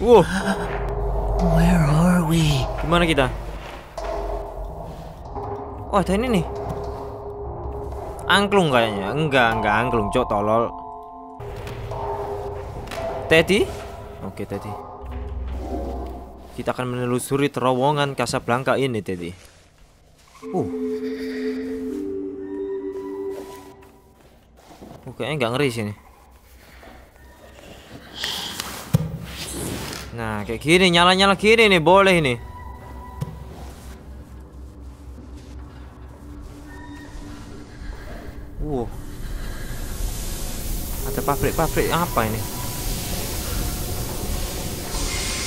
Wow. Where are we? Gimana kita? Oh, ada ini nih. Angklung kayaknya. Enggak angklung, cok, tolol. Teddy? Oke, Teddy. Kita akan menelusuri terowongan Casablanca ini, Teddy. Kayaknya nggak ngeri sini. Nah, kayak gini, nyala-nyala gini nih, boleh ini. Ada pabrik-pabrik apa ini?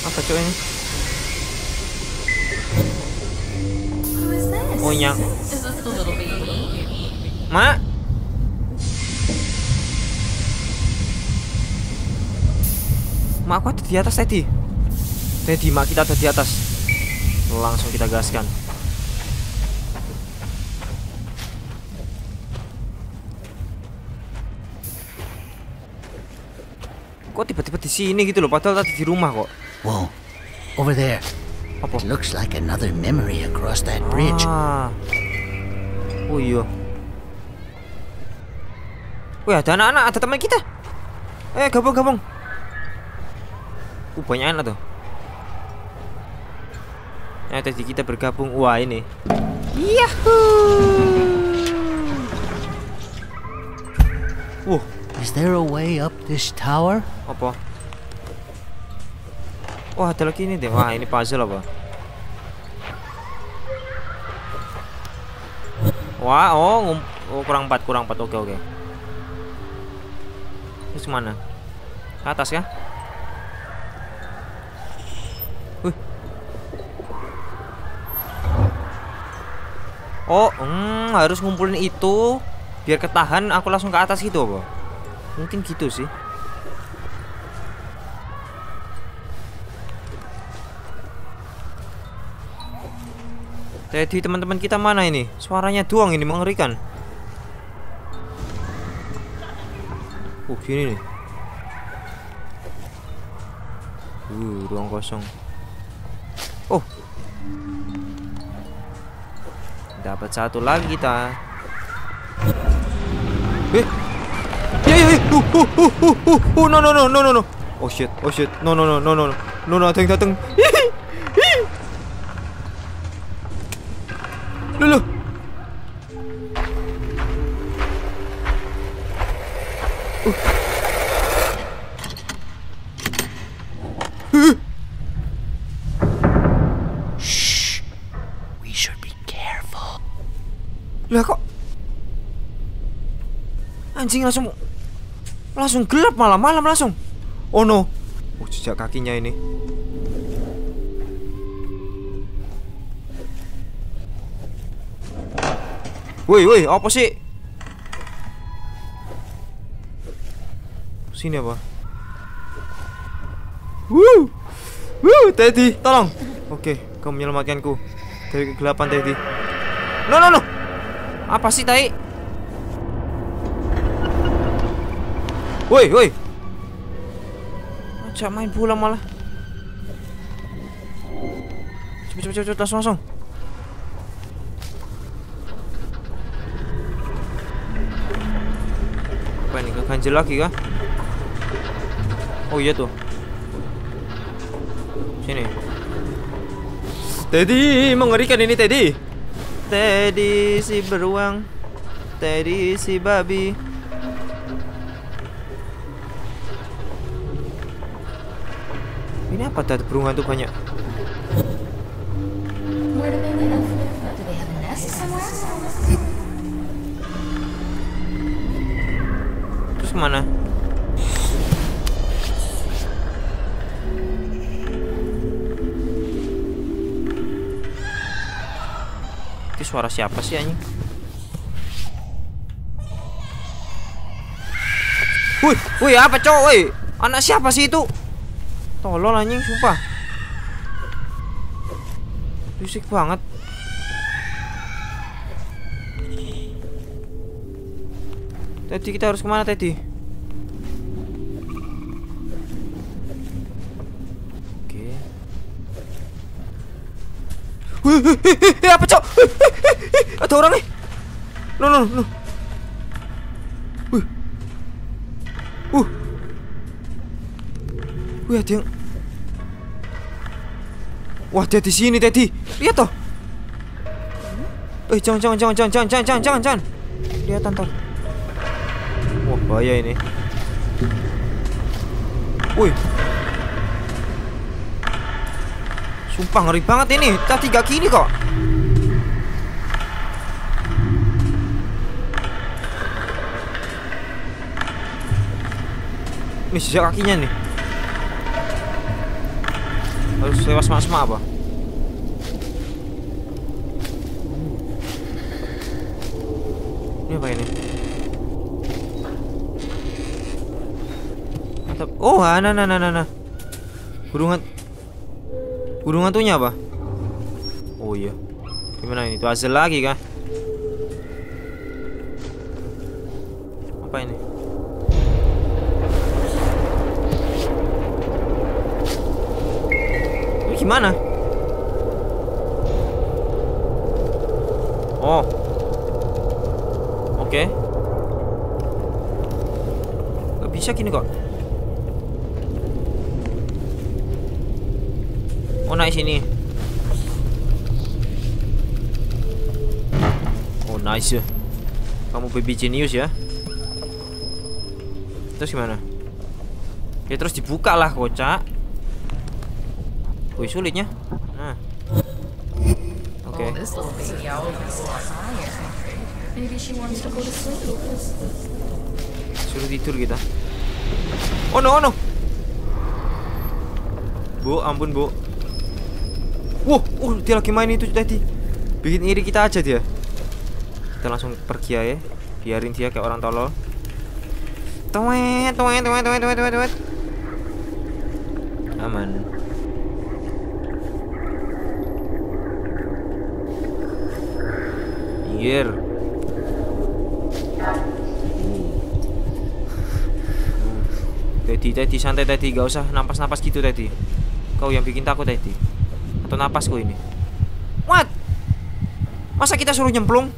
Apa cok ini? Oh, nyang. Mak? Mak, aku ada di atas, Teddy. Teddy, mak kita ada di atas. Langsung kita gaskan. Kok tiba-tiba di sini gitu loh, padahal tadi di rumah kok. Wow, over there. It looks like another memory across that bridge. Oh iya. Wih, ada anak-anak, ada teman kita. Eh, gabung. Banyak anak tuh. Nah, tadi kita bergabung. Wah, ini. Yahoo! Is there a way up this tower? Apa? Wah, ada lagi ini deh. Wah, ini puzzle apa? Wah, kurang 4. Oke. Terus mana? Ke atas ya? Harus ngumpulin itu biar ketahan aku langsung ke atas gitu apa? Mungkin gitu sih. Teddy, teman-teman kita mana ini? Suaranya doang ini, mengerikan. Gini nih. Ruang kosong. Dapat satu lagi kita. No. Oh shit. No. No, datang. Loh. Shh. We should be careful. Lah kok anjing langsung gelap malam-malam langsung. Oh no. Jejak kakinya ini. Woi, apa sih? Sini apa? Teddy, tolong. Oke, kau menyelamatkanku dari kegelapan, Teddy. No. Apa sih, tai? Woi. Ajak main bola malah. Cepet, langsung. Apa ini, keganjel lagi kah? Oh iya tuh. Sini. Teddy, mengerikan ini, Teddy. Teddy si beruang. Teddy si babi. Ini apa, ada burungan tuh banyak. Mana? Itu suara siapa sih anjing? Wih, apa cowok? Anak siapa sih itu? Tolol anjing, sumpah. Risik banget. Teddy, kita harus kemana, Teddy? Apa cok? Ada orang nih. No. Wih, ada yang... Wah, dia di sini, Daddy. Lihat toh. Jangan. Lihat ntar. Wah, bahaya ini. Wih. Sumpah ngeri banget ini. Tadi gak gini kok. Ini sejak kakinya nih. Harus lewat semak-semak apa? Ini apa ini? Mantap. Oh, nah. Burung hantunya apa? Oh iya. Gimana ini? Itu hasil lagi kah? Apa ini? Gimana? Oh. Oke. Gak bisa gini kok. Oh, naik sini. Oh, nice ya. Kamu baby genius ya. Terus gimana? Ya terus dibuka lah, kocak. Wih, sulitnya. Nah. Oke. Okay. Suruh tidur kita. Oh no. Bu, ampun, Bu. Dia lagi main itu tadi. Bikin iri kita aja dia. Kita langsung pergi aja. Biarin dia kayak orang tolol. Tuet. Aman. Tadi santai tadi, gak usah napas-napas gitu tadi. Kau yang bikin takut tadi. Atau napasku ini. What? Masa kita suruh nyemplung?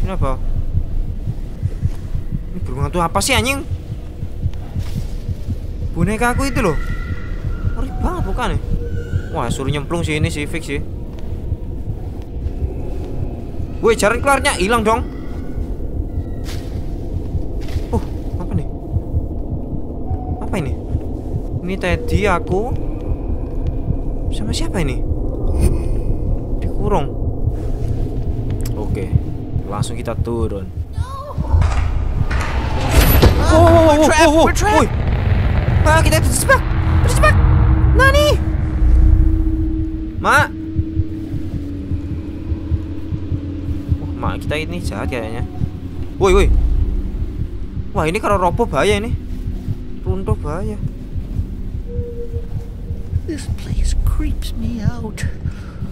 Kenapa? Ini burung hantu apa sih anjing? Boneka aku itu loh. Ngeri banget bukan ya? Wah, suruh nyemplung sih ini sih, fix sih. Woi, jalan keluarnya hilang dong. Oh, apa nih? Apa ini? Ini tadi aku sama siapa ini? Dikurung. Oke, langsung kita turun. Oh. Ma, kita terjebak. Nani? Ma. Kita ini jahat kayaknya. Woi. Wah, ini kalau roboh bahaya ini. Runtuh bahaya. This place creeps me out.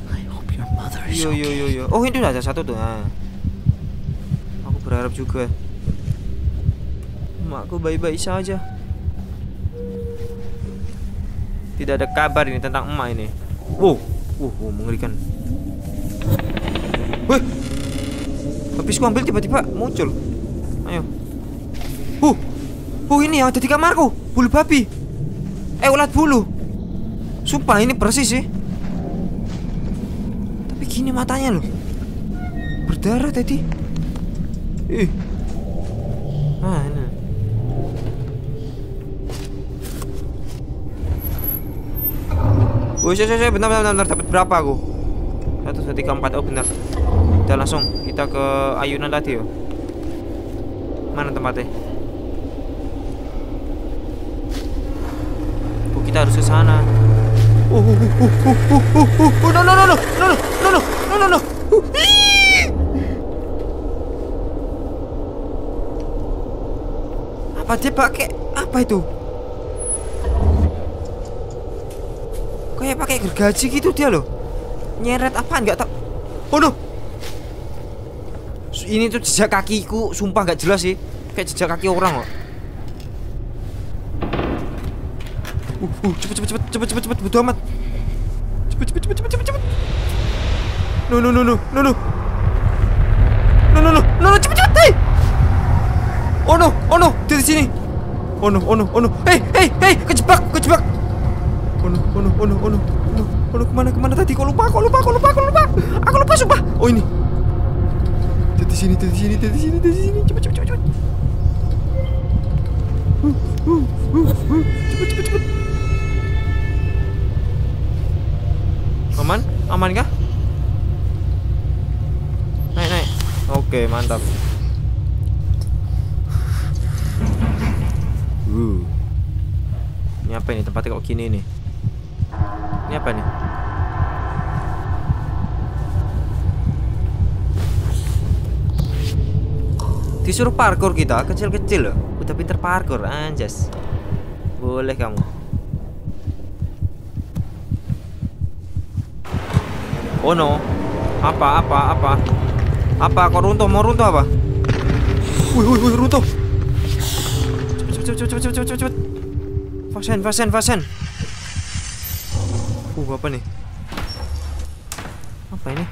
I hope your mother is okay. Yo. Oh, ini udah ada satu tuh. Nah. Aku berharap juga. Makku baik-baik saja. Tidak ada kabar ini tentang emak ini. Wow, mengerikan. Woi. Habis ku ambil tiba-tiba muncul. Ayo. Ini yang ada di kamarku. Bulu babi. Ulat bulu. Sumpah ini persis sih. Tapi gini matanya loh. Berdarah tadi. Mana? Woi, bentar. Dapat berapa aku? 1, 2, 3, 4. Oh, benar. Kita langsung kita ke ayunan tadi ya. Mana tempatnya? Kita harus ke sana. No. Apa dia pakai apa itu? Kayak pakai gergaji gitu dia loh. Nyeret apaan nggak tahu. Oh no. Ini tuh jejak kakiku, sumpah gak jelas sih. Kayak jejak kaki orang kok. Cepet, bodo amat. Cepet. No, cepet. Hei. Oh no, dia di sini. Oh no. Hei, kejebak. Oh no, kemana tadi? Kok lupa. Aku lupa sumpah. Oh ini. Dia di sini. Cepet. Cepet. Aman kah? Naik. Oke, mantap. Ini apa ini? Tempatnya kok gini nih? Ini apa nih? Disuruh parkour kita, kecil-kecil loh. Udah pinter parkour, anjas. Boleh kamu. Oh no. Apa kok runtuh? Mau runtuh apa? Wih, runtuh. Cepet. Fasen. Apa nih? Apa ini?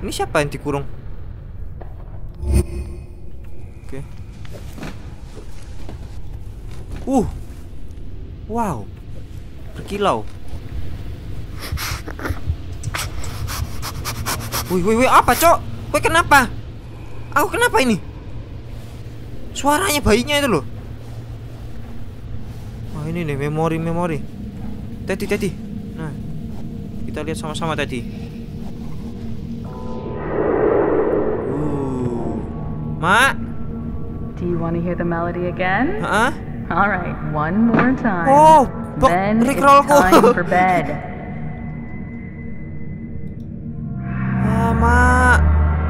Ini siapa yang dikurung? Oke. Wow. Berkilau. Wih, apa, Cok? Kowe kenapa? Aku kenapa ini? Suaranya bayinya itu loh. Wah, ini nih memori. Tadi. Nah. Kita lihat sama-sama tadi. Mak. Do you want to hear the melody again? Heeh. All right, one more time. Oh, then it's time for bed. Ah, Mak.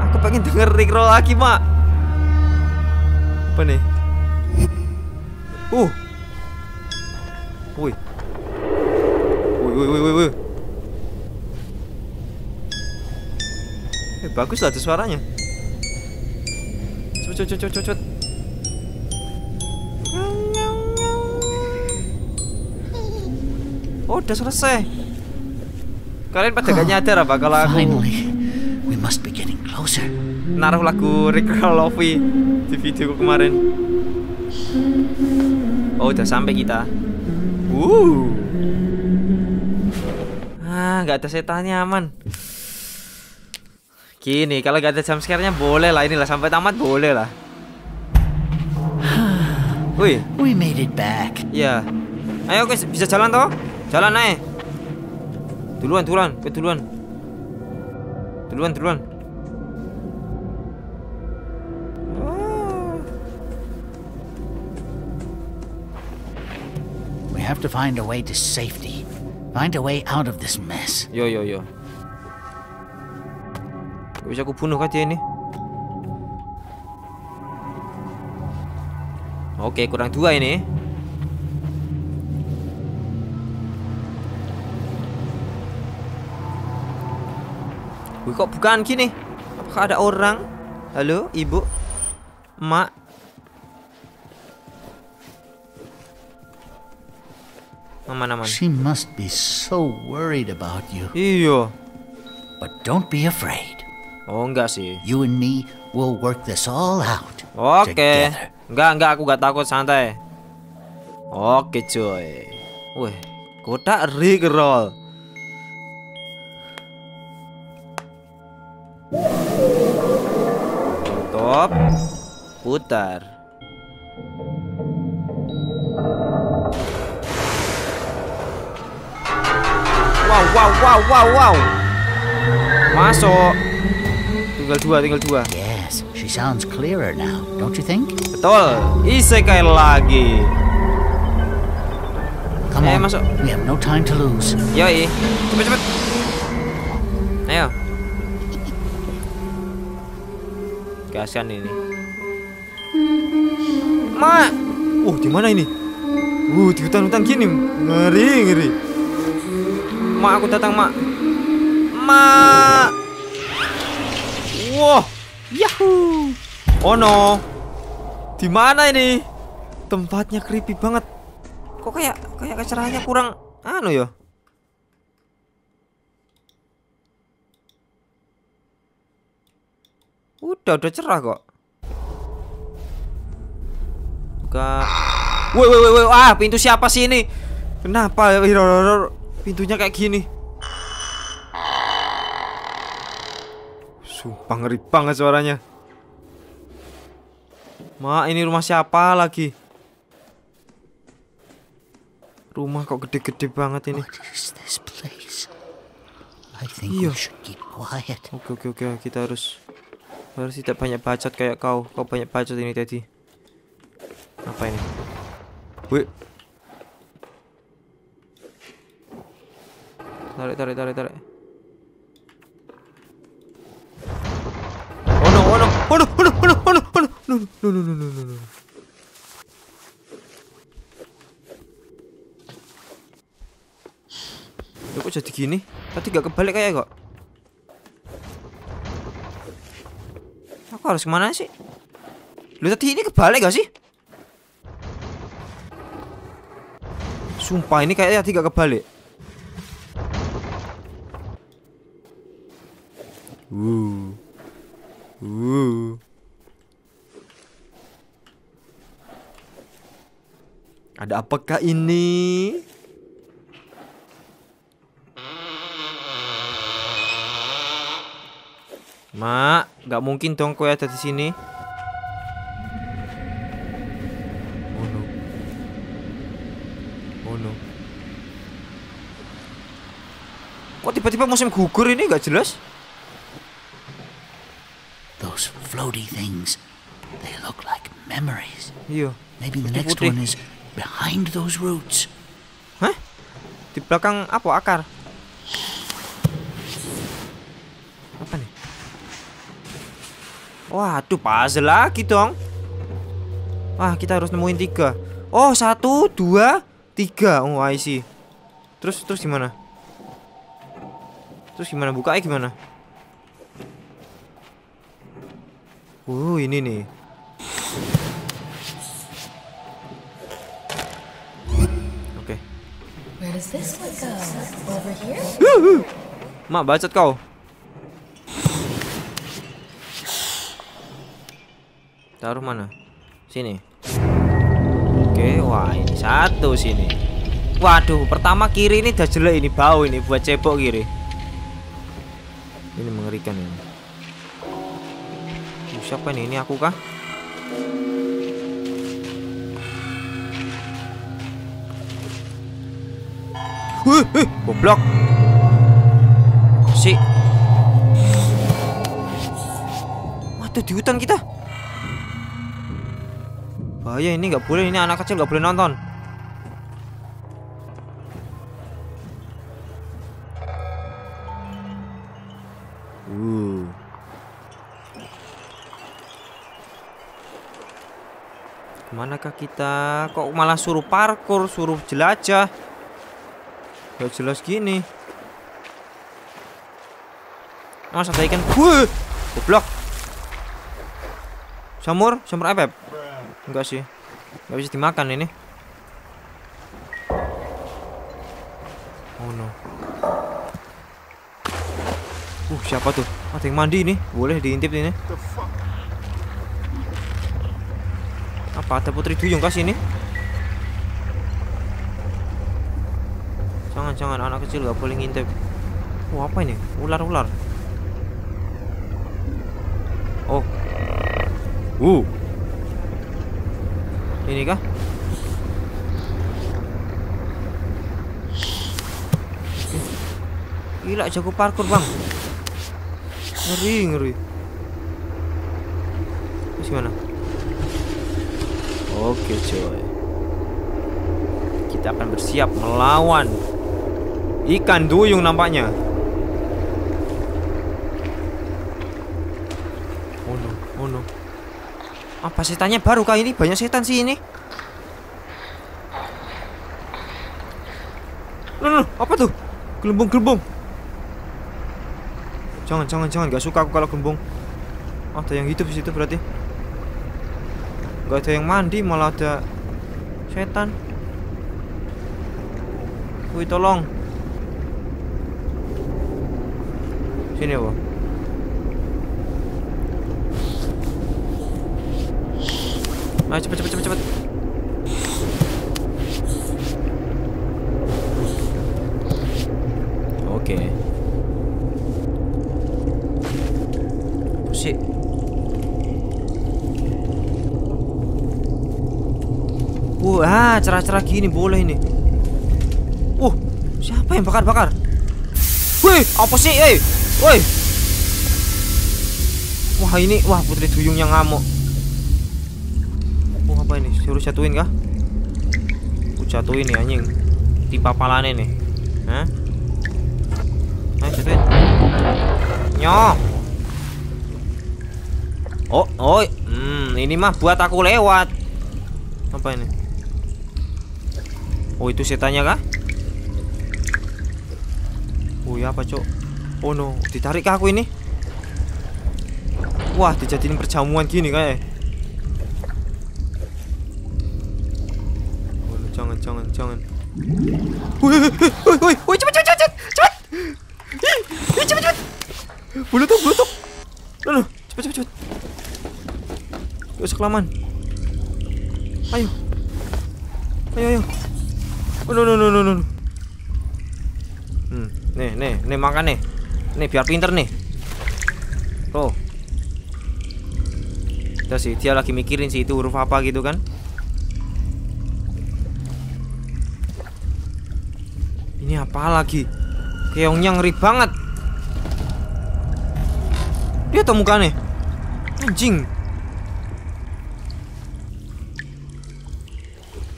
Aku pengen denger Rickroll lagi, Mak. Apa nih? Woi. Bagus lah tuh suaranya. Cepet. Oh, udah selesai. Kalian pada gak nyadar apa kalau aku naruh lagu Rickroll Lofi di videoku kemarin. Oh, udah sampai kita. Gak ada setannya, aman. Gini, kalau gak ada jumpscare-nya boleh lah, inilah sampai tamat boleh lah. Wih, we made it back. Ya. Ayo guys, bisa jalan toh? Jalan naik. Duluan. Have to find a way to safety. Find a way out of this mess. Yo. Bisa aku bunuh kah dia ini? Oke, kurang dua ini. Wih, kok bukan gini? Apakah ada orang? Halo, ibu? Emak? Aman. She must be so worried about you. Iya. But don't be afraid. Oh, enggak sih. You and me will work this all out. Oke. Enggak, aku enggak takut, santai. Oke, coy. Wih, kotak Rickroll. Top. Putar. Wow. Masuk. Tinggal dua. Yes, she sounds clearer now, don't you think? Betul. Isekai lagi. Come on, masuk. We have no time to lose. Yoi. Cepet. Ayo. Kasihan ini. Mak. Di mana ini? Di hutan-hutan gini. Ngeri. Mak, aku datang, Mak. Mak. Wow. Yahoo. Oh no. Di mana ini? Tempatnya creepy banget. Kok kayak kacarahannya kurang anu ya? Udah cerah kok. Buka. Woi, ah pintu siapa sih ini? Kenapa pintunya kayak gini? Sumpah ngeri banget suaranya. Mak, ini rumah siapa lagi? Rumah kok gede-gede banget ini. Iya. Oke, kita harus tidak banyak bacot kayak kau. Kau banyak bacot ini tadi. Apa ini? Wih. Tarik. Oh no. No. Kok jadi gini? Tadi gak kebalik kayak kok. Aku harus kemana sih? Lu tadi ini kebalik gak sih? Sumpah ini kayaknya tadi gak kebalik. Ada apakah ini? Mak, nggak mungkin dong kau ada di sini. Oh no. Kok tiba-tiba musim gugur ini nggak jelas? Those floaty things, they look like memories. Iya. Maybe the next one is behind those roots. Hah? Di belakang apa akar? Apa nih? Waduh, puzzle lagi dong. Wah, kita harus nemuin 3. Oh, 1, 2, 3. Oh, I see. Terus gimana? Bukanya gimana? Ini nih. Oke. Where does this one go? Over here? Mak, bacot kau. Taruh mana? Sini. Oke, wah ini 1 sini. Waduh, pertama kiri ini udah jelek ini, bau ini buat cebok kiri. Ini mengerikan ini. Siapa ini? Ini aku kah? Goblok. Si. Waduh, di hutan kita. Bahaya ini, nggak boleh, ini anak kecil nggak boleh nonton. Kemanakah kita? Kok malah suruh parkur, suruh jelajah? Gak jelas gini. Masa ada ikan? Goblok. Jamur apa? Enggak sih, nggak bisa dimakan ini. Oh no. Siapa tuh? Ada yang mandi ini, boleh diintip ini. Apa ada putri duyung kah sini? Jangan, anak kecil nggak boleh ngintip. Apa ini? Ular. Oh. Ini kah? Gila, jago parkur bang. Ngeri. Terus gimana? Oke coy, kita akan bersiap melawan ikan duyung nampaknya. Oh no. Apa setannya baru kali ini? Banyak setan sih ini. No. Apa tuh? Gelembung. Jangan. Gak suka aku kalau gelembung. Ada yang hidup di situ berarti. Gak ada yang mandi, malah ada setan. Woi, tolong. Sini, Bang. Ayo cepet cepet cepet cepet. Oke. Apa sih? Cerah-cerah gini boleh ini. Siapa yang bakar-bakar? Wih, apa sih? Woi. Wah, ini putri duyungnya ngamuk. Apa ini? Suruh jatuhin kah? Aku jatuhin nih anjing. Di papalane nih. Hah? Ayo jatuhin. Nyoh. Oh. Ini mah buat aku lewat. Apa ini? Itu setannya kah? Apa cok? Oh no, ditarik ke aku ini. Wah, dijadiin perjamuan gini kayak. Oh, jangan. Woi, cepet. Cepet. Bulutuk. Loh, cepet. Gak usah kelamaan. Ayo. Oh no. Nih makan nih. Nih biar pinter nih. Tuh. Udah sih, dia lagi mikirin sih itu huruf apa gitu kan. Ini apa lagi? Keongnya ngeri banget. Dia tuh mukanya. Anjing.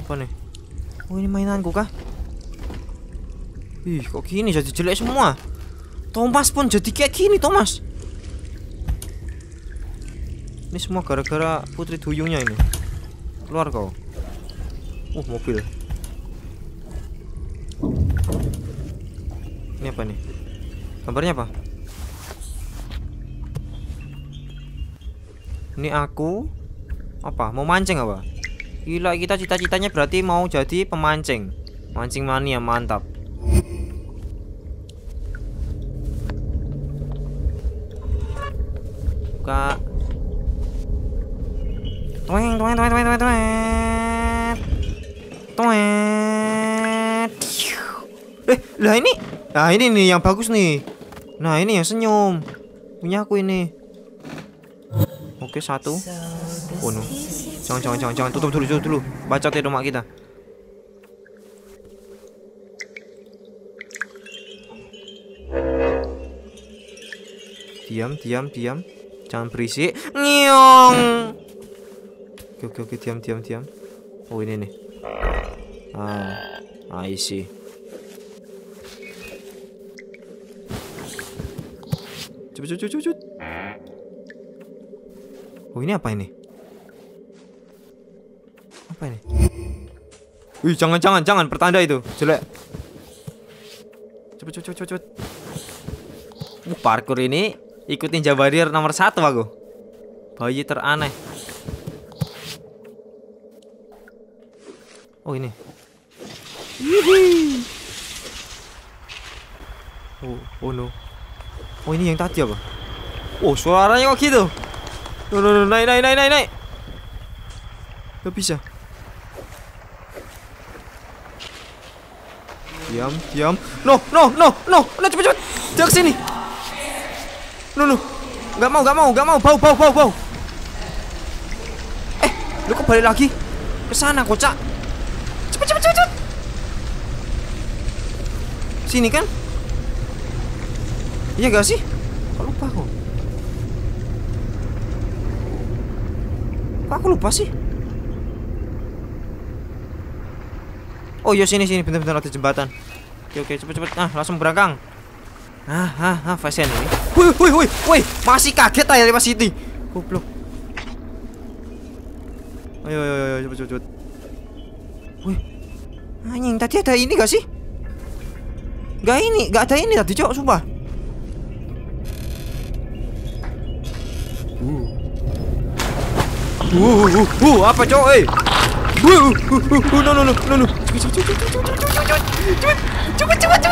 Apa nih? Ini mainanku kah? Ih, kok gini jadi jelek semua. Thomas pun jadi kayak gini, Thomas. Ini semua gara-gara putri duyungnya ini. Keluar kau. Mobil. Ini apa nih? Gambarnya apa? Ini aku apa? Mau mancing apa? Gila, kita cita-citanya berarti mau jadi pemancing. Mancing mania, mantap. Buka. Lah ini. Nah, ini nih yang bagus nih. Nah, ini yang senyum. Punya aku ini. Oke, satu. Oh no. Jangan. Tutup dulu. Baca ya domak kita. Diam. Jangan berisik. Nyiong. Oke, diam. Oh, ini nih. Isi. Cepet. Ini apa ini? Apa ini? Wih, jangan, pertanda itu. Jelek. Cepet. Parkour ini ikutin Jabarir nomor 1 aku. Bayi teraneh. Ini. Oh no. Ini yang tadi apa? Suaranya kok gitu. No, naik. Gak bisa. Diam. No, cepet. Jangan kesini. No. Gak mau. Bau. Lu kok balik lagi? Kesana, kocak. Cepet. Sini kan? Iya gak sih? Kok lupa kok? Kok aku lupa sih? Iya sini. Bentar, ada jembatan. Oke, cepet. Nah, langsung berangkang. Fashion ini. Woi, masih kaget aja di Mas Siti. Goblok. Ayo, cepet. Woi. Anjing, tadi ada ini gak sih? Gak ada ini tadi, cok, sumpah. Apa cok, No. Cepet.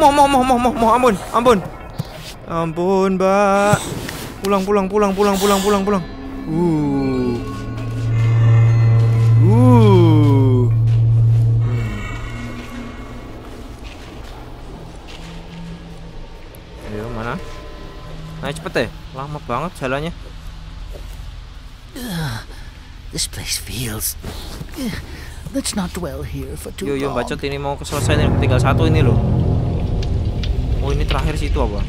No. Mau, ampun. Mbak. Pulang. Ayo mana? Naik cepet ya? Lama banget jalannya. This place feels. Let's not dwell here for too long. Yo bacot ini mau selesai nih, tinggal satu ini loh. Oh ini terakhir situ apa?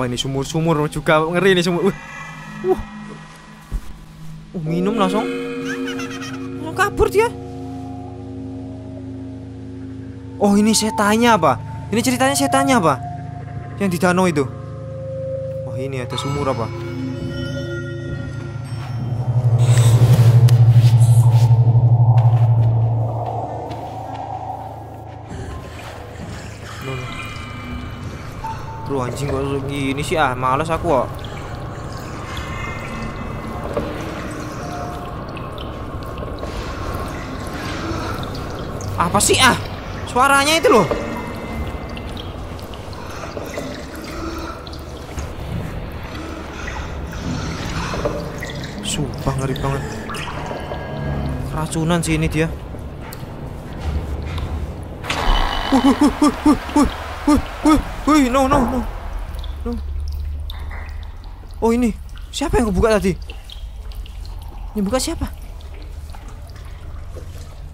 Apa ini sumur-sumur juga ngeri nih sumur. Minum langsung. Mau kabur dia. Oh ini setannya apa? Ini ceritanya setannya apa? Yang di danau itu. Oh ini ada sumur apa? Aduh anjing kok gini sih, ah males aku kok. Apa sih ah? Suaranya itu loh. Sumpah ngeri banget. Keracunan sih ini dia. Wih, no. Oh ini siapa yang kebuka tadi? Ini buka siapa?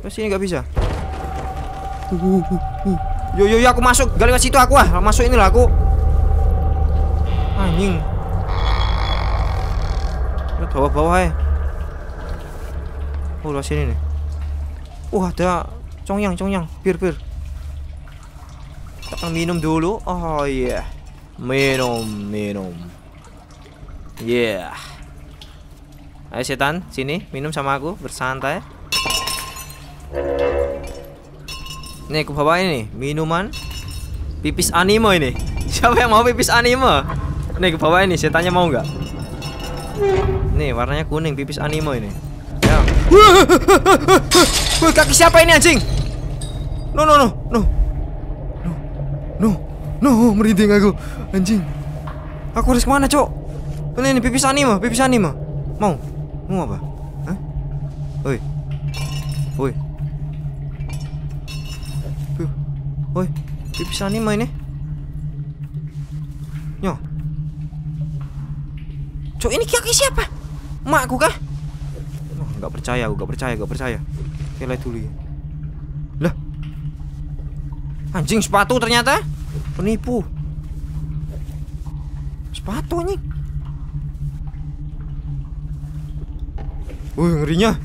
Pasti ini nggak bisa. Yo aku masuk, gak lewat situ aku ah, masuk inilah aku. Anjing. Lihat bawah-bawah ya. Oh lewat sini nih. Ada congyang, bir. Minum dulu. Oh iya. Yeah. Minum. Yeah. Ayo setan, sini minum sama aku, bersantai. Nih, aku bawa ini minuman pipis anime ini. Siapa yang mau pipis anime? Nih, aku bawa ini, setannya mau nggak? Nih, warnanya kuning pipis anime ini. Ya. Kaki siapa ini anjing? No. No, merinding aku. Anjing. Aku harus kemana, Cok? Ini pipis anime. Mau apa? Hah? Oi. Pipis anime ini. Nyo. Cok, ini kaki siapa? Mak aku kah? Oh, enggak percaya. Oke, lihat dulu ya. Lah. Anjing, sepatu ternyata. Penipu. Sepatu nih. Wih, ngerinya.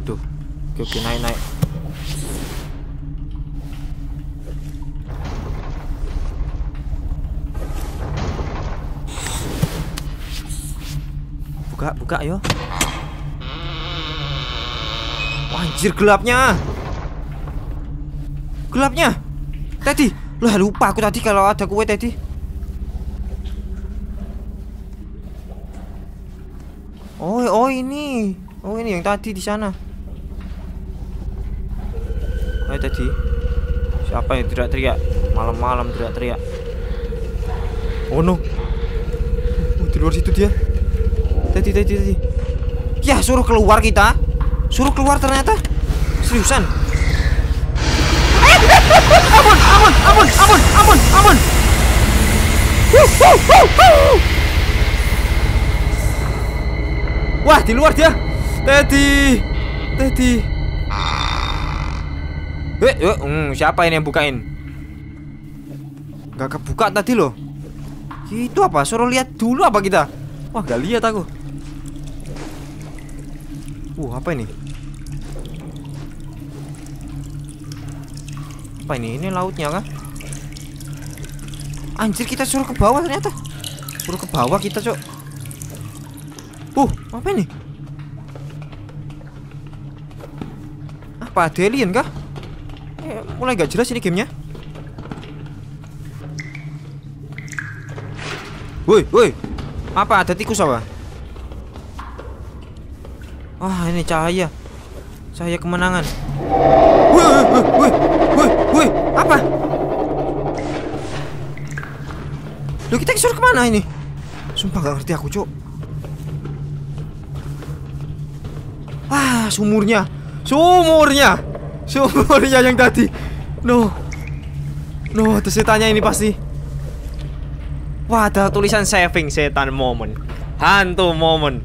Aduh. Oke, naik. Buka yo. Anjir gelapnya tadi lah, lupa aku tadi kalau ada kue tadi. Oh ini yang tadi di sana. Ayo tadi siapa yang teriak-teriak malam-malam teriak-teriak? Oh no, di luar situ dia tadi ya, suruh keluar ternyata. Seriusan. Ampun. Wah, di luar dia. Teddy. Siapa ini yang bukain? Gak kebuka tadi loh. Itu apa? Suruh lihat dulu apa kita? Wah, gak lihat aku. Apa ini? Apa ini? Ini lautnya kah? Anjir, kita suruh ke bawah ternyata. Suruh ke bawah kita, Cok. Apa ini? Apa alien kah? Mulai gak jelas ini gamenya. Woi. Apa ada tikus apa? Ini cahaya. Cahaya kemenangan. Woi, apa? Loh, kita disuruh kemana ini? Sumpah gak ngerti aku, Cok. Ah, sumurnya yang tadi. No, itu setannya ini pasti. Wah, ada tulisan saving setan moment. Hantu moment.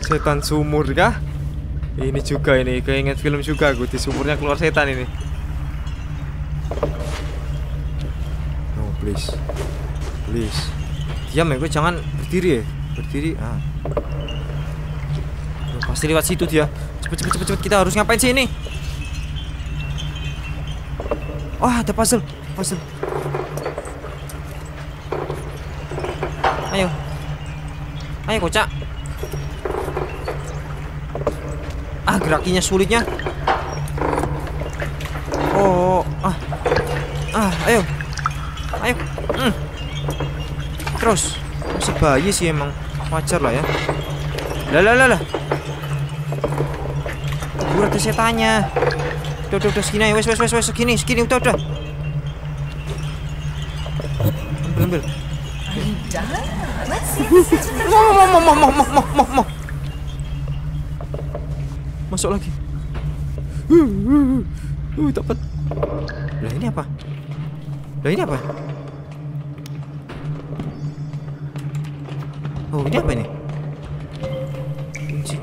Setan sumur kah? Ini juga ini, keinget film juga gue, di sumurnya keluar setan ini. No, please. Please. Diam ya, gue jangan berdiri ya. Berdiri, ah. Loh, pasti lewat situ dia. Cepet, kita harus ngapain sih ini? Wah, ada puzzle. Ayo kocak. Ah, gerakinya sulitnya. Ayo. Terus sebayi sih emang wajar lah ya. Lah. Buat saya tanya. Udah segini ayo. Wes segini udah. Ambil. Mau. Masuk lagi. Dapat. Lah ini apa? Oh, ini apa ini? Kunci.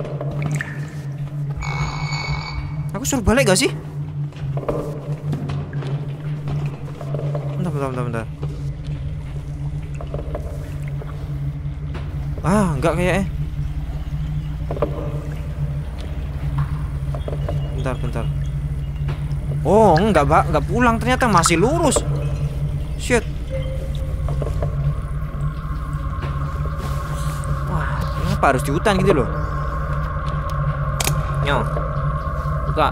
Aku suruh balik gak sih? Bentar. Ah, enggak kayaknya. Bentar. Oh, enggak, Pak. Enggak pulang ternyata, masih lurus. Shit. Wah, kenapa harus di hutan gitu loh? Nyong. Buka.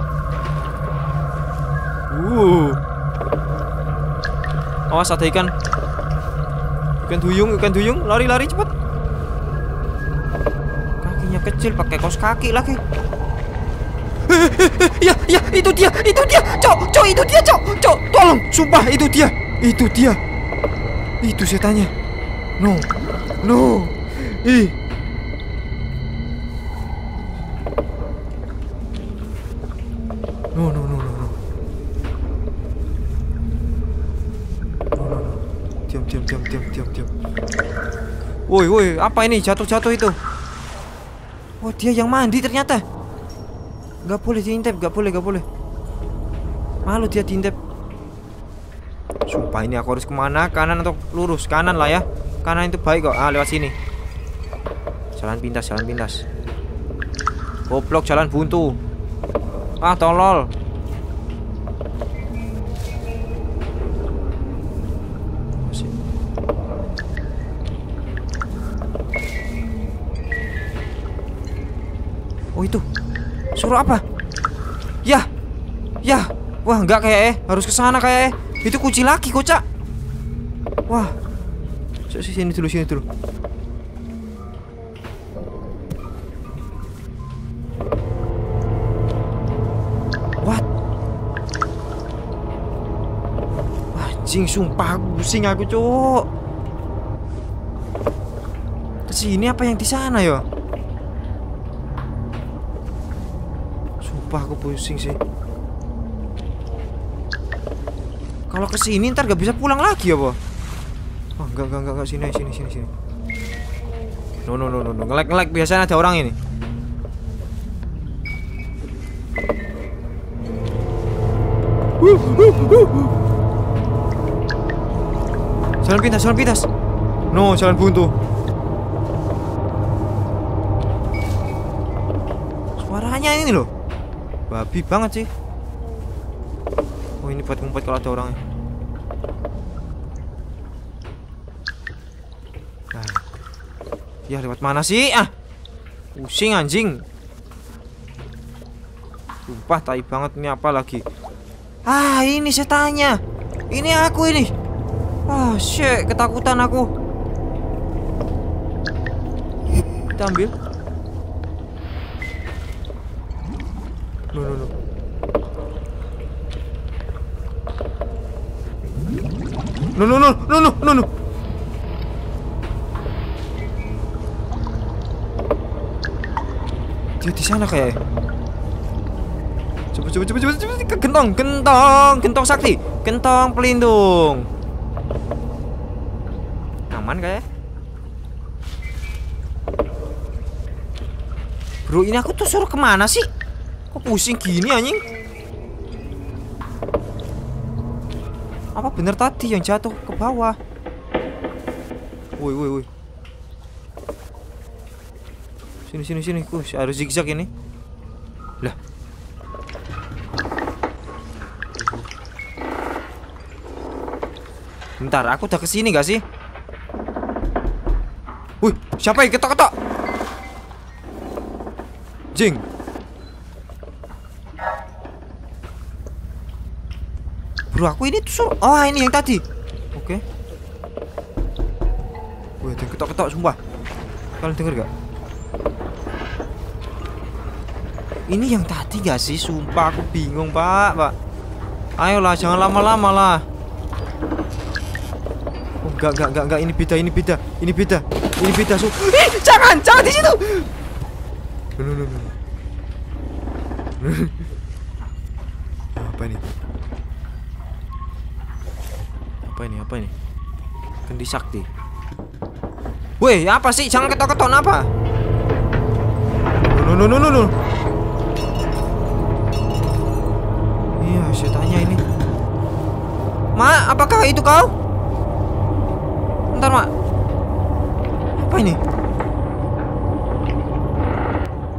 Awas ada ikan. Ikan duyung. Lari cepat. Kecil pakai kaos kaki lagi. Ya, itu dia. Cok, itu dia, Cok. Tolong, sumpah itu dia. Itu setannya. No. Ih. No. Diam. Woi, apa ini? Jatuh itu. Oh, dia yang mandi ternyata. Gak boleh diintip, gak boleh. Malu dia diintip. Sumpah ini aku harus kemana? Kanan atau lurus? Kanan lah ya. Kanan itu baik kok. Ah, lewat sini. Jalan pintas. Goblok, jalan buntu. Ah, tolol. Oh itu, suruh apa? Ya, wah enggak kayak harus kesana kayak itu kunci lagi kocak. Wah, sini dulu. What? Anjing, sumpah pusing aku cok. Kesini apa yang di sana ya? Sumpah aku pusing sih. Kalau kesini ntar gak bisa pulang lagi ya, Bo? Oh, enggak. Sini. No. Ngelag biasanya ada orang ini. Jalan pintas. No, jalan buntu. Suaranya ini loh. Babi banget sih. Oh, ini buat ngumpet kalau ada orangnya. Nah. Ya lewat mana sih? Ah. Pusing anjing. Sumpah tai banget ini apa lagi? Ah, ini setannya. Ini aku ini. Ah, shit, ketakutan aku. Kita ambil. No. No. Dia di sana kayaknya. Coba. Gentong sakti. Gentong pelindung. Aman kayaknya. Bro, ini aku tuh suruh kemana sih? Kok pusing gini anjing? Apa bener tadi yang jatuh ke bawah? Woi. Sini. Kus, harus zigzag ini. Lah. Bentar, aku udah kesini gak sih? Wih, siapa yang ketok-ketok? Jing. Bro, aku ini tuh suruh... Oh, ini yang tadi. Oke. Wih, dia ketok-ketok, sumpah. Kalian denger gak? Ini yang tadi gak sih? Sumpah, aku bingung, Pak. Ayolah, jangan lama-lama lah. Oh, enggak. Ini beda. Jangan di situ. No. Apa ini? Kendi sakti. Weh, apa sih? Jangan ketok-ketok apa? No. Iya, saya tanya ini. Ma, apakah itu kau? Bentar, Ma. Apa ini?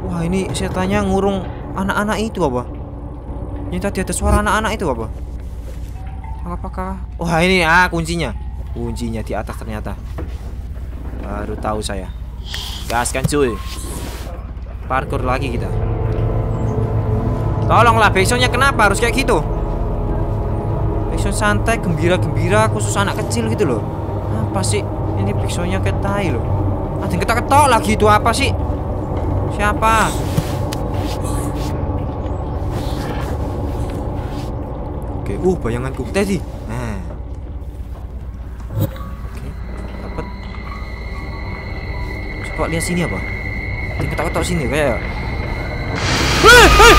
Wah, ini saya tanya ngurung anak-anak itu apa? Ini tadi ada suara anak-anak itu apa? Apakah? Wah, ini kuncinya. Kuncinya di atas ternyata. Baru tahu saya. Gas kan cuy. Parkur lagi kita. Tolonglah, besoknya kenapa harus kayak gitu? Besok santai, gembira-gembira, khusus anak kecil gitu loh. Apa sih? Ini besoknya kayak tai loh. Ada yang ketok-ketok lagi, itu apa sih? Siapa? Bayanganku tadi. Nah. Oke. Dapat. Coba lihat sini apa? Ini ketok-ketok sini kayak.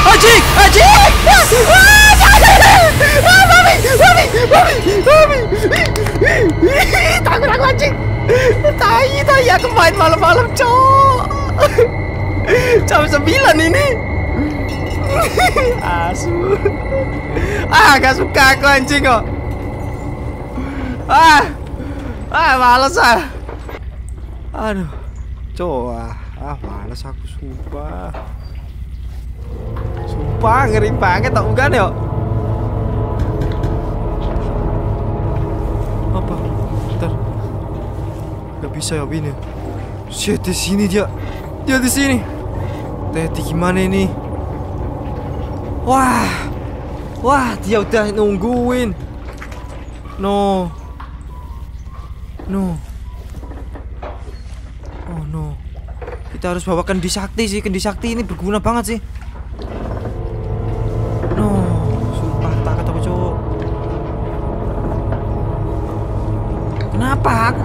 Ajik. Mami. Takut aku anjing. Tai aku main malam-malam, cok. Jam 9 ini. Asu. Gak suka aku anjing kok. Males ah. Aduh. Coba. Males aku sumpah. Sumpah ngeri banget tau kan yo. Apa? Bentar. Gak bisa ya ini. Shit, di sini dia. Dia di sini. Tadi gimana ini? Wah, dia udah nungguin. No. Kita harus bawa kendi sakti sih. Kendi sakti ini berguna banget sih. No, sumpah takut aku cowok.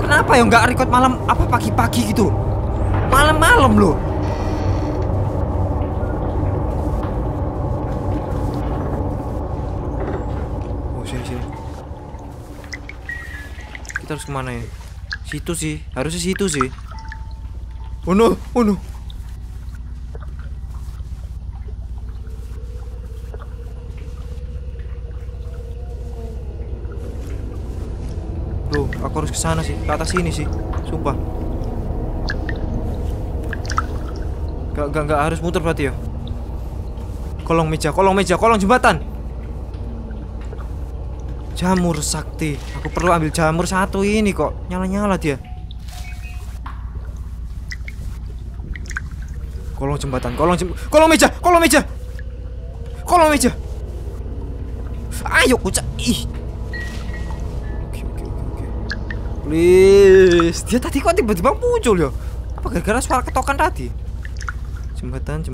Kenapa ya nggak record malam apa pagi-pagi gitu? Malam-malam loh. Kita harus kemana ya? Situ sih, harusnya situ sih. Oh no. Bro, aku harus kesana sih, ke atas sini sih, sumpah. Gak harus muter berarti ya. Kolong meja, kolong jembatan. Jamur sakti. Aku perlu ambil jamur satu ini kok. Nyala-nyala dia. Kolong jembatan, kolong meja. Ayo kucak. Oke. Please. Dia tadi kok tiba-tiba muncul ya? Apa gara-gara suara ketokan tadi? Jembatan.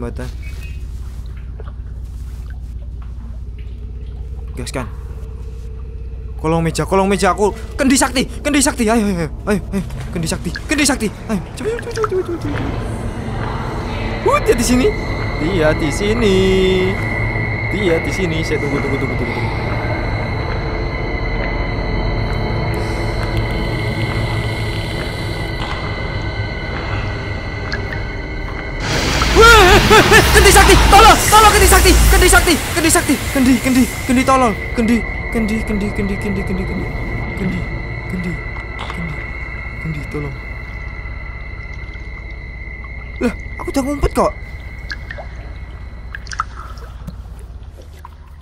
gaskan. Kolong meja aku. Kendi sakti. Ayo. Kendi sakti. Ayo, cepet. Dia di sini. Dia di sini. Saya tunggu. Kendi sakti, tolong kendi sakti, tolong, kendi, tolong. Lah, aku udah ngumpet kok.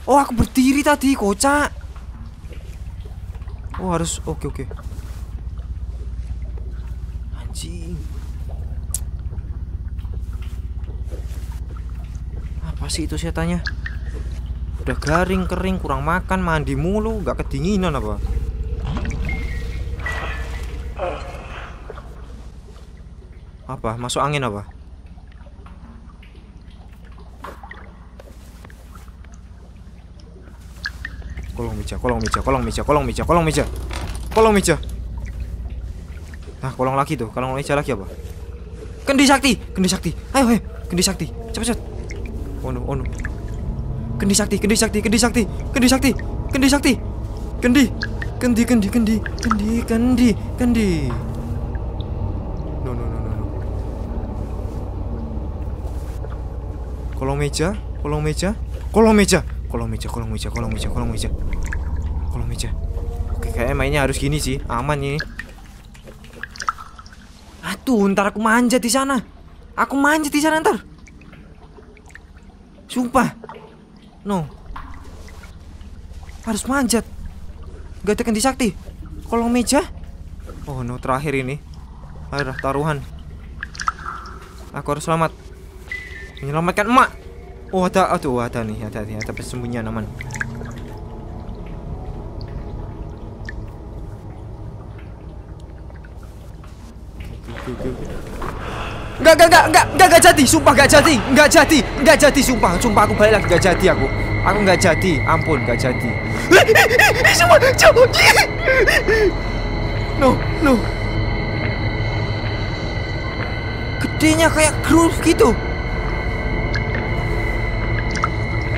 Oh, aku berdiri tadi, kocak. Oh, harus, oke. Anjing. Pasti itu setannya udah garing, kering, kurang makan, mandi mulu, nggak kedinginan apa? Apa? Masuk angin apa? Kolong meja. Nah, kolong meja lagi apa? Kendi sakti. Ayo, kendi sakti, cepet. Oh no. Kendi sakti. No. Kolong meja. Oke, kayaknya mainnya harus gini sih, aman ini. Atuh, ntar aku manjat di sana. Ntar. Sumpah. No. Harus manjat. Gak ada kendi sakti. Kolong meja. Oh no, terakhir ini. Ayolah, taruhan. Aku harus selamat. Menyelamatkan emak. Oh ada, aduh ada nih. Ada persembunyian aman. Enggak jadi, sumpah, aku balik lagi, enggak jadi, ampun. No. Gedenya kayak groove gitu.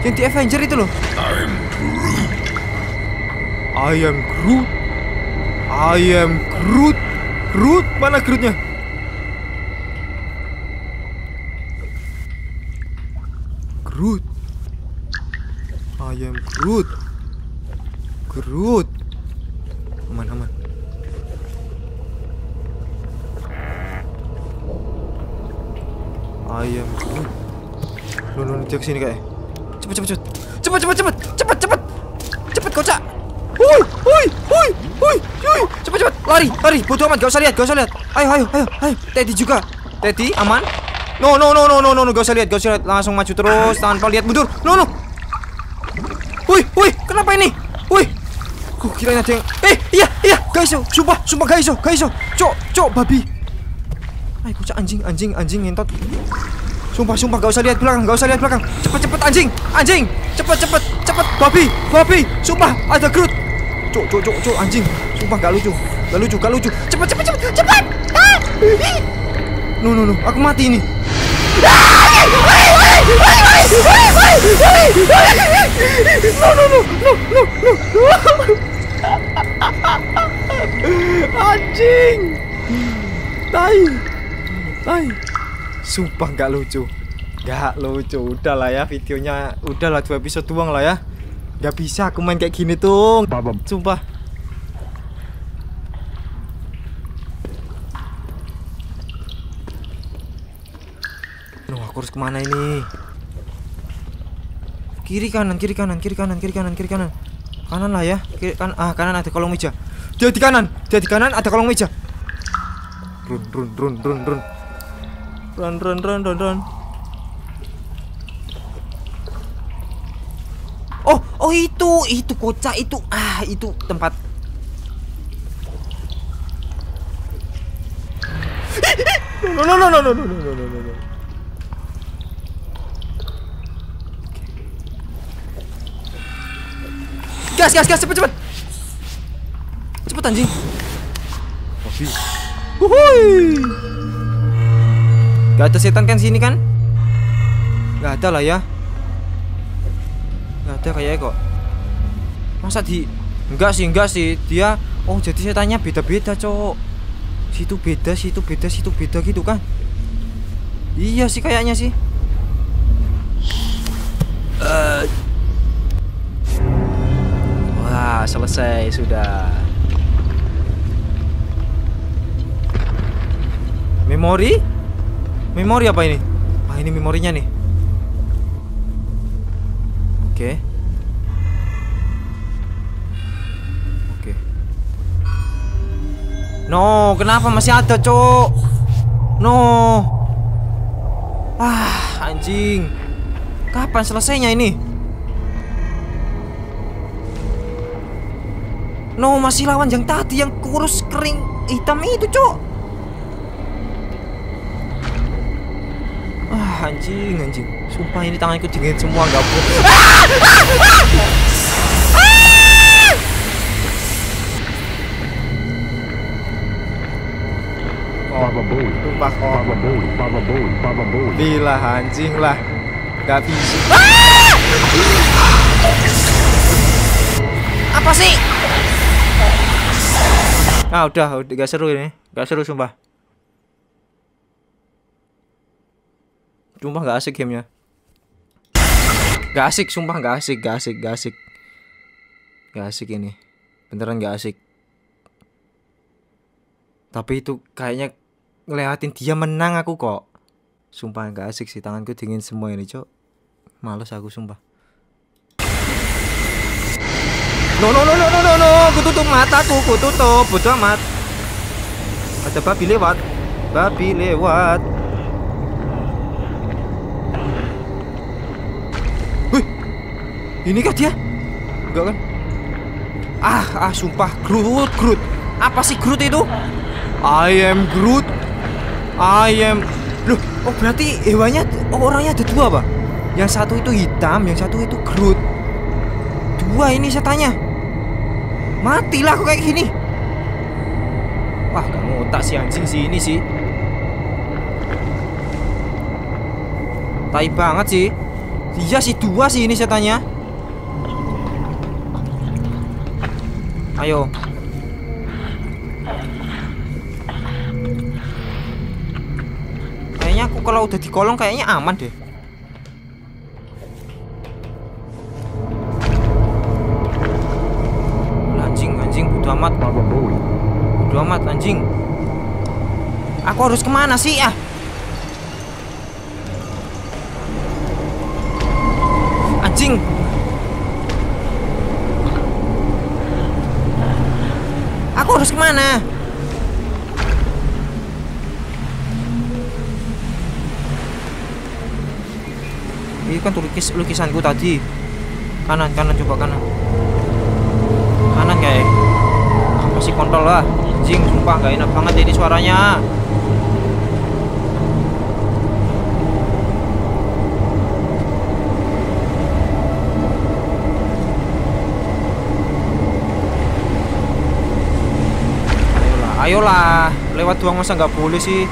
Yang di Avenger itu loh. I am Groot. Groot, mana Grootnya? I am Groot. Aman. I am Groot. No, dia kesini kayaknya. Cepet, kocak. Hui. Cepet. Lari. Bodoh amat, gak usah lihat. Ayo. Teddy juga. Teddy, aman. No, gak usah lihat. Langsung maju terus tanpa lihat mundur. No. Woi, kenapa ini? Woi. Kok kirain ada yang... iya, guys, sumpah guys. Cok, babi. Ayo kocak, anjing ngentot. Sumpah, gak usah lihat belakang. Cepet anjing. Cepet, babi. Sumpah, ada Groot. Cok, anjing. Sumpah gak lucu. Cepet. Ah! No, aku mati ini. No. Anjing. Tai. Sumpah gak lucu. Udahlah ya videonya. Udahlah 2 episode doang lah ya. Gak bisa aku main kayak gini tuh. Sumpah. Aku harus kemana ini? Kiri kanan. Kanan lah ya. Kanan ada kolong meja. Dia di kanan ada kolong meja. Run. Oh itu kocak itu. Itu tempat. No. Gas, gas, gas, cepet, cepet. Cepet anjing. Wuhui. Gak ada setan kan sini kan? Gak ada lah ya. Gak ada kayaknya kok. Masa di... enggak sih dia. Oh jadi setannya beda-beda cowok. Situ beda, situ beda, situ beda gitu kan? Iya sih kayaknya sih. Wah selesai sudah. Memori? Memori apa ini? Ah ini memorinya nih. Oke. Oke. No, kenapa masih ada, Cok? No. Ah, anjing. Kapan selesainya ini? No, masih lawan yang tadi yang kurus kering hitam itu, Cok. Anjing, anjing. Sumpah ini tanganku dingin semua, enggak boleh. Bila anjing lah. Enggak bisa. Apa sih? Ah, udah enggak seru ini. Enggak seru sumpah. Sumpah gak asik gamenya. Gak asik, sumpah gak asik, gak asik, gak asik. Gak asik ini. Beneran gak asik. Tapi itu kayaknya ngeliatin dia menang aku kok. Sumpah gak asik sih, tanganku dingin semua ini cok. Males aku sumpah. No no no no no no no. Ku tutup mataku, ku tutup, bodo amat. Ada babi lewat. Babi lewat. Ini kah dia? Enggak kan? Ah, sumpah Groot, Groot. Apa sih Groot itu? I am Groot. I am. Loh, oh berarti hewannya, oh orangnya ada dua apa? Yang satu itu hitam, yang satu itu Groot. Dua ini setannya. Matilah aku kayak gini. Wah, kamu otak si anjing sih ini sih. Tai banget sih. Iya sih dua sih ini setannya. Ayo. Kayaknya aku kalau udah di kolong kayaknya aman deh. Anjing, anjing, bodo amat. Bodo amat, anjing. Aku harus kemana sih? Ah. Anjing. Aku harus kemana? Ini kan lukisanku tadi. Kanan, kanan, coba kanan. Kanan kayak. Masih kontrol lah. Anjing, sumpah gak enak banget ini suaranya. Ayolah, lewat doang masa nggak boleh sih.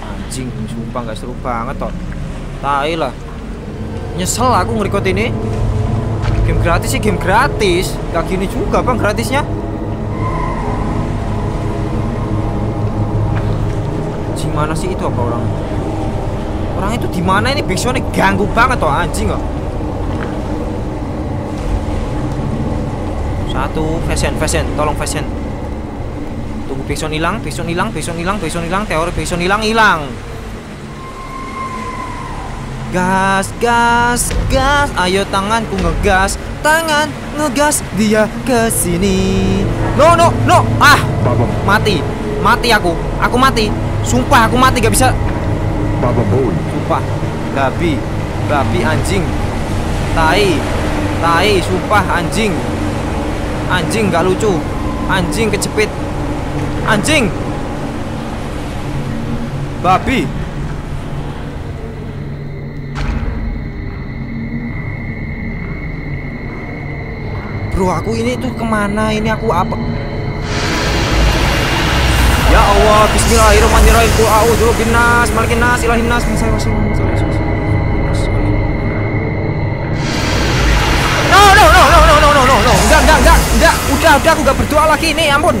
Anjing, sumpah nggak seru banget toh. Tai lah. Nyesel aku ngerekod ini. Game gratis sih, game gratis. Gak gini juga bang gratisnya. Gimana sih itu apa orang? Orang itu di mana ini? Big Sonic ganggu banget toh anjing kok. Satu, fashion, fashion, tolong fashion. Tunggu Bison hilang, Bison hilang, Bison hilang, Bison hilang, teori Bison hilang, hilang. Gas, gas, gas. Ayo tanganku ngegas, tangan ngegas dia ke sini. No, no, no. Ah, mati, mati aku mati. Sumpah aku mati gak bisa. Sumpah, babi, babi anjing, tai, tai, sumpah anjing, anjing gak lucu, anjing kejepit. Anjing, babi, Bro, aku ini tuh kemana? Ini aku apa? Ya Allah, bismillahirrahmanirrahim. Qul a'udzu birabbin nas, malikin nas, ilahin nas, min syarril waswasil. No. Enggak. Udah, aku enggak berdoa lagi ini, ampun.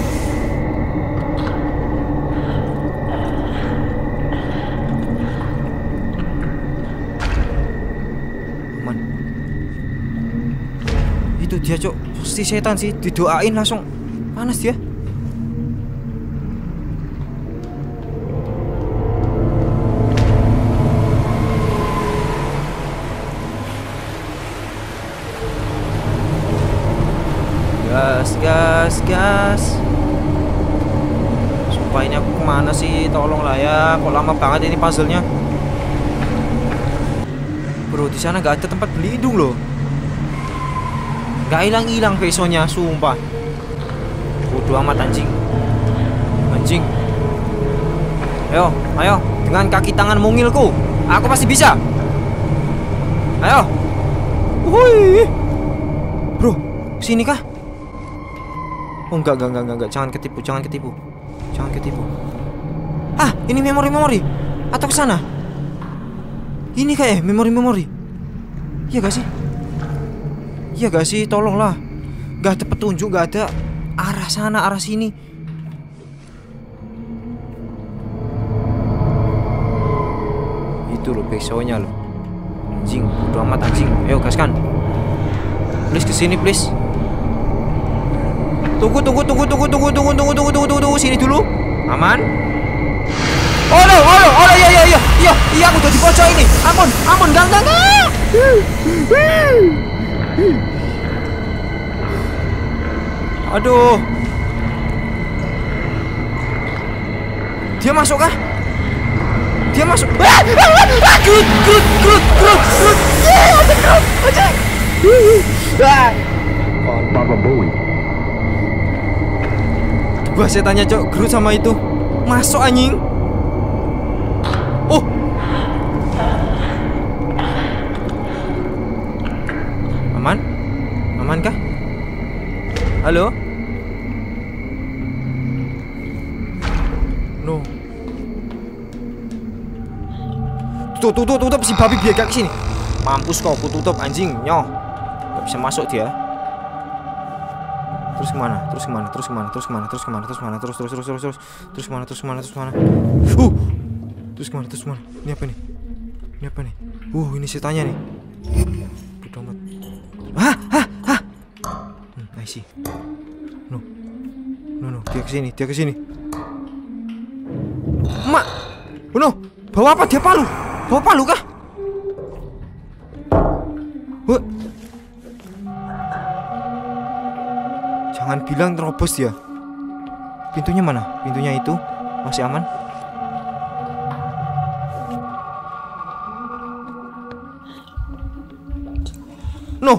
Itu dia, Cok. Pasti setan sih, didoain langsung panas dia. Gas. Sumpah ini aku kemana sih? Tolonglah ya. Kok lama banget ini puzzle-nya? Bro, di sana nggak ada tempat berlindung loh. Nggak hilang-hilang pesonya, sumpah. Bodoh amat anjing. Ayo. Dengan kaki tangan mungilku, aku pasti bisa. Ayo. Wuih. Bro, sini kah? Oh enggak, jangan ketipu. Ah, ini memori atau ke sana? Ini kayak memori. Iya gak sih, tolonglah. Gak ada petunjuk, gak ada arah sana, arah sini. Itu loh pesonya loh. Anjing, bodo amat anjing. Ayo gaskan. Please kesini please. Tunggu, sini dulu. Aman. Oh no, iya, aku udah di pojok ini. Ampun, gang. Aduh. Dia masuk. Grut. Ada grut, ojek. Papa Bowie. Gua setannya, Cok. Groot sama itu masuk anjing. Oh, aman kah? Halo? No. Tutup si babi biar ke sini. Mampus kau, aku tutup anjing. Nyoh, gak bisa masuk dia. Terus kemana? Ini apa nih? Ini setannya nih. Bodoh amat. Hah. I see. No. Dia kesini. Mak. No. Bawa apa dia, palu? Bawa palu kah? Jangan bilang terobos ya. Pintunya mana? Pintunya itu masih aman. No.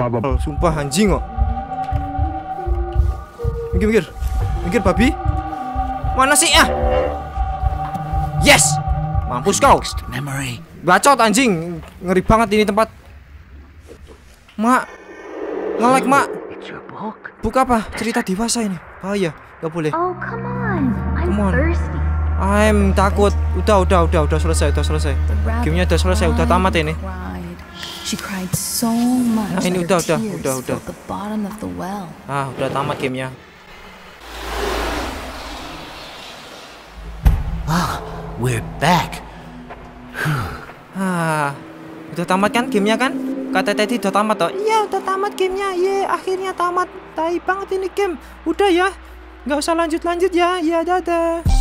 Baba, sumpah anjing kok. Minggir babi. Mana sih ya? Yes, mampus kau. Bacot anjing, ngeri banget ini tempat. Mak, nge-like mak. Buku apa? Cerita dewasa ini. Oh iya, gak boleh. Come on. I'm takut. Udah selesai. Gamenya udah selesai, udah tamat ini. Nah, ini udah. Ah, udah tamat gamenya. We're back. Udah tamat kan gamenya kan? Kata Teddy udah tamat toh? Iya udah tamat gamenya. Ye, akhirnya tamat. Tai banget ini game. Udah ya, nggak usah lanjut ya. Ya dadah.